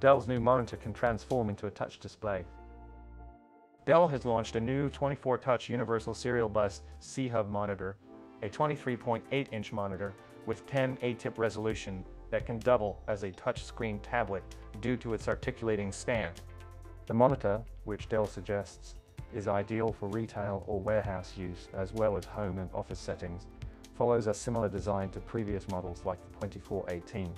Dell's new monitor can transform into a touch display. Dell has launched a new 24-touch universal serial bus C-Hub monitor, a 23.8-inch monitor with 1080p resolution that can double as a touchscreen tablet due to its articulating stand. The monitor, which Dell suggests, is ideal for retail or warehouse use as well as home and office settings, follows a similar design to previous models like the 2418.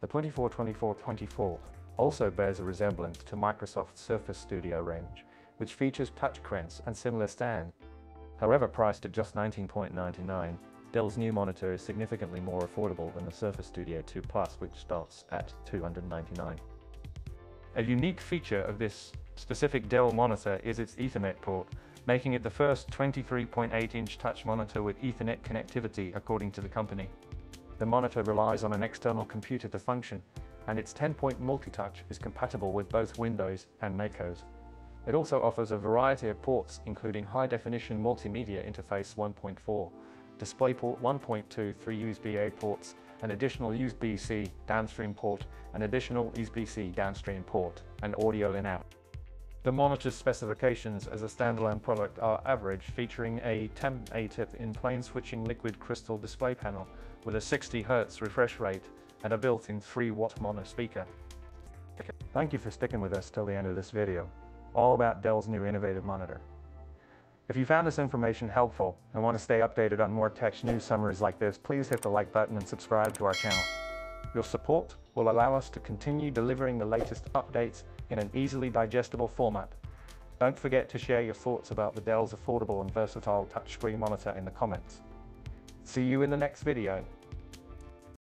The 242424 also bears a resemblance to Microsoft's Surface Studio range, which features touch screens and similar stand. However, priced at just $19.99, Dell's new monitor is significantly more affordable than the Surface Studio 2 Plus, which starts at $299. A unique feature of this specific Dell monitor is its Ethernet port, making it the first 23.8-inch touch monitor with Ethernet connectivity, according to the company. The monitor relies on an external computer to function, and its 10-point multi-touch is compatible with both Windows and macOS. It also offers a variety of ports, including high-definition multimedia interface 1.4, DisplayPort 1.2, 3 USB-A ports, an additional USB-C downstream port, an additional USB-C downstream port, and audio in-out. The monitor's specifications as a standalone product are average, featuring a 1080p in-plane switching liquid crystal display panel with a 60Hz refresh rate and a built-in 3-watt mono speaker. Thank you for sticking with us till the end of this video, all about Dell's new innovative monitor. If you found this information helpful and want to stay updated on more tech news summaries like this, please hit the like button and subscribe to our channel. Your support will allow us to continue delivering the latest updates in an easily digestible format. Don't forget to share your thoughts about the Dell's affordable and versatile touchscreen monitor in the comments. See you in the next video.